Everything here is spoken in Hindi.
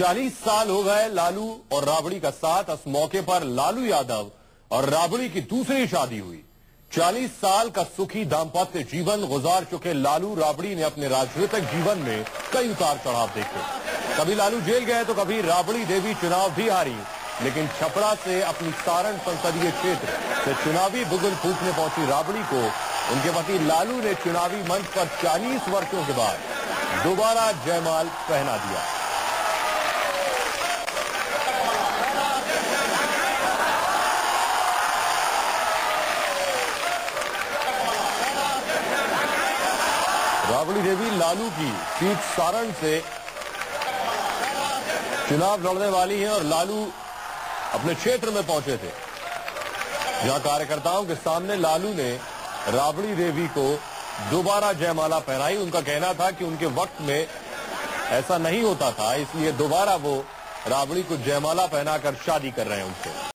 40 साल हो गए लालू और राबड़ी का साथ। इस मौके पर लालू यादव और राबड़ी की दूसरी शादी हुई। 40 साल का सुखी दाम्पत्य जीवन गुजार चुके लालू राबड़ी ने अपने राजनीतिक जीवन में कई उतार चढ़ाव देखे। कभी लालू जेल गए तो कभी राबड़ी देवी चुनाव भी हारी, लेकिन छपरा से अपनी सारण संसदीय क्षेत्र से चुनावी बुगुल फूकने पहुंची राबड़ी को उनके पति लालू ने चुनावी मंच पर 40 वर्षों के बाद दोबारा जयमाल पहना दिया। राबड़ी देवी लालू की सीट सारण से चुनाव लड़ने वाली हैं और लालू अपने क्षेत्र में पहुंचे थे, जहां कार्यकर्ताओं के सामने लालू ने राबड़ी देवी को दोबारा जयमाला पहनाई। उनका कहना था कि उनके वक्त में ऐसा नहीं होता था, इसलिए दोबारा वो राबड़ी को जयमाला पहनाकर शादी कर रहे हैं उनसे।